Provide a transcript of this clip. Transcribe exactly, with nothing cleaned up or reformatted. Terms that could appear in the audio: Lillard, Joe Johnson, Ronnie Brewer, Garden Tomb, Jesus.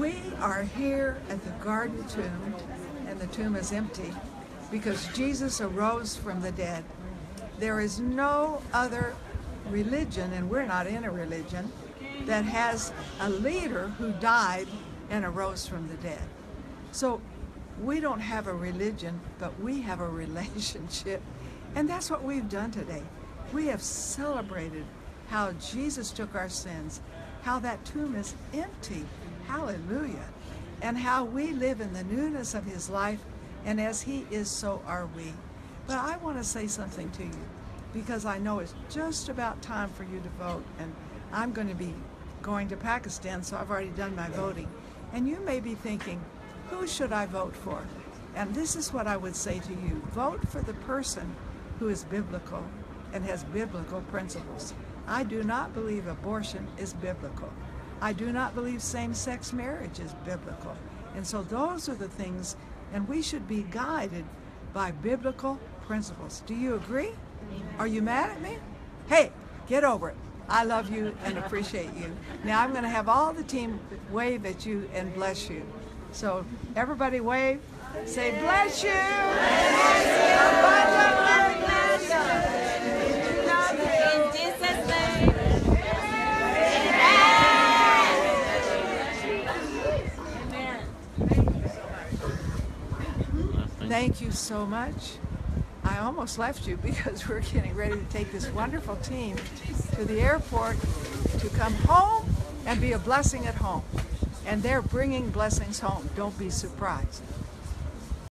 We are here at the Garden Tomb, and the tomb is empty because Jesus arose from the dead. There is no other religion, and we're not in a religion, that has a leader who died and arose from the dead. So we don't have a religion, but we have a relationship. And that's what we've done today. We have celebrated how Jesus took our sins, how that tomb is empty, hallelujah, and how we live in the newness of his life, and as he is, so are we. But I want to say something to you, because I know it's just about time for you to vote, and I'm going to be going to Pakistan, so I've already done my voting. And you may be thinking, who should I vote for? And this is what I would say to you: vote for the person who is biblical and has biblical principles. I do not believe abortion is biblical. I do not believe same-sex marriage is biblical. And so those are the things, and we should be guided by biblical principles. Do you agree? Are you mad at me? Hey, get over it. I love you and appreciate you. Now I'm going to have all the team wave at you and bless you. So everybody wave, say bless you. Bless you. Thank you so much. I almost left you because we're getting ready to take this wonderful team to the airport to come home and be a blessing at home. And they're bringing blessings home. Don't be surprised.